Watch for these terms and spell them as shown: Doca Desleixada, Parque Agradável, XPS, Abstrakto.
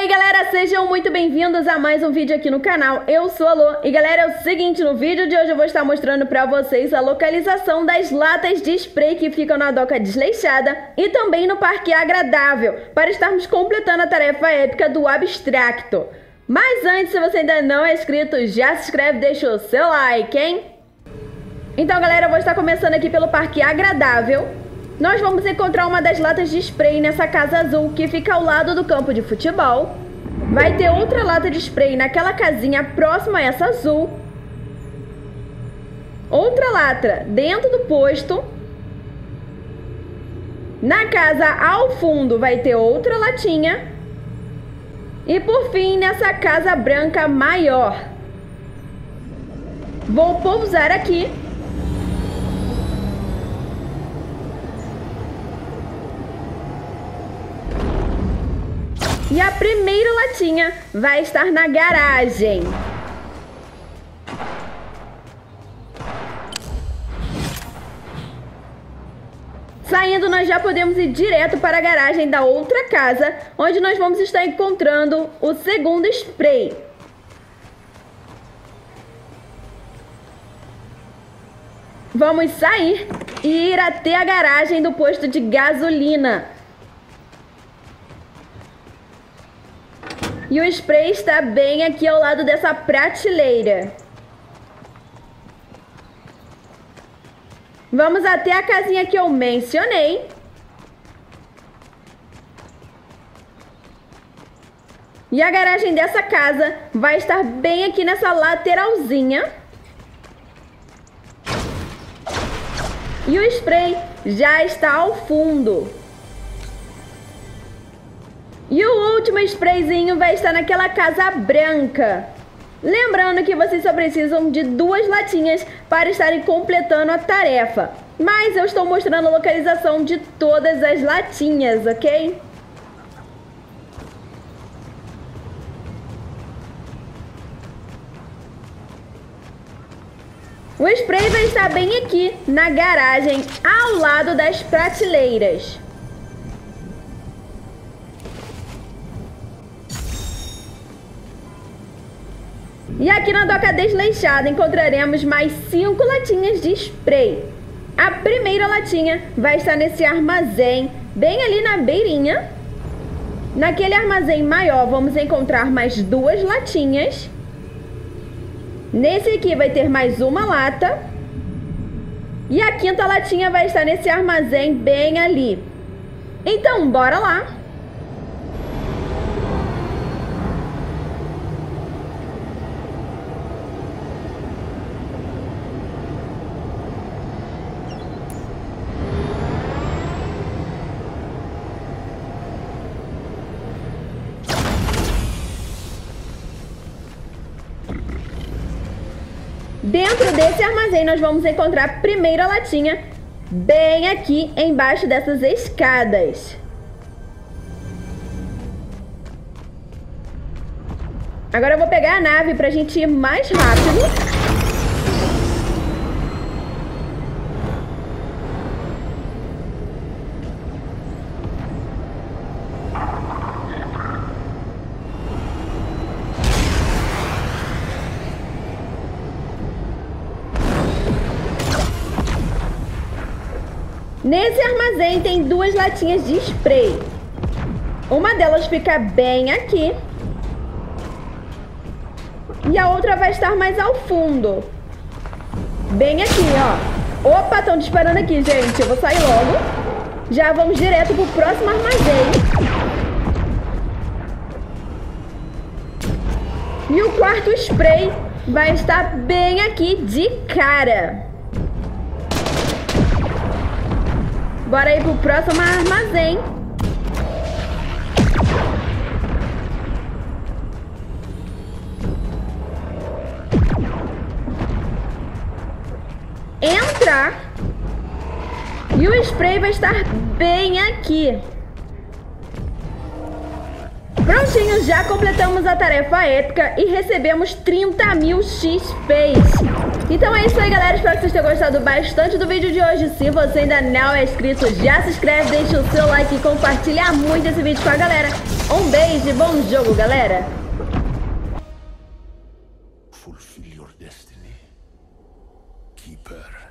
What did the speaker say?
aí, galera, sejam muito bem-vindos a mais um vídeo aqui no canal. Eu sou a Lô e, galera, é o seguinte, no vídeo de hoje eu vou estar mostrando pra vocês a localização das latas de spray que ficam na doca desleixada e também no parque agradável, para estarmos completando a tarefa épica do Abstrakto. Mas antes, se você ainda não é inscrito, já se inscreve e deixa o seu like, hein? Então, galera, eu vou estar começando aqui pelo parque agradável. Nós vamos encontrar uma das latas de spray nessa casa azul que fica ao lado do campo de futebol. Vai ter outra lata de spray naquela casinha próxima a essa azul. Outra lata dentro do posto. Na casa ao fundo vai ter outra latinha. E por fim, nessa casa branca maior. Vou pousar aqui. E a primeira latinha vai estar na garagem. Saindo, nós já podemos ir direto para a garagem da outra casa, onde nós vamos estar encontrando o segundo spray. Vamos sair e ir até a garagem do posto de gasolina. E o spray está bem aqui ao lado dessa prateleira. Vamos até a casinha que eu mencionei. E a garagem dessa casa vai estar bem aqui nessa lateralzinha. E o spray já está ao fundo. E o último sprayzinho vai estar naquela casa branca. Lembrando que vocês só precisam de duas latinhas para estarem completando a tarefa. Mas eu estou mostrando a localização de todas as latinhas, ok? O spray vai estar bem aqui na garagem, ao lado das prateleiras. E aqui na doca desleixada encontraremos mais 5 latinhas de spray. A primeira latinha vai estar nesse armazém, bem ali na beirinha. Naquele armazém maior vamos encontrar mais 2 latinhas. Nesse aqui vai ter mais uma lata. E a quinta latinha vai estar nesse armazém bem ali. Então, bora lá! Dentro desse armazém nós vamos encontrar a primeira latinha bem aqui embaixo dessas escadas. Agora eu vou pegar a nave pra gente ir mais rápido. Nesse armazém tem 2 latinhas de spray. Uma delas fica bem aqui. E a outra vai estar mais ao fundo. Bem aqui, ó. Opa, estão disparando aqui, gente. Eu vou sair logo. Já vamos direto pro próximo armazém. E o quarto spray vai estar bem aqui de cara. Bora aí pro próximo armazém. Entrar. E o spray vai estar bem aqui. Prontinho, já completamos a tarefa épica e recebemos 30.000 XPs. Então é isso aí, galera, espero que vocês tenham gostado bastante do vídeo de hoje. Se você ainda não é inscrito, já se inscreve, deixa o seu like e compartilha muito esse vídeo com a galera. Um beijo e bom jogo, galera! Fulfill your destiny, Keeper.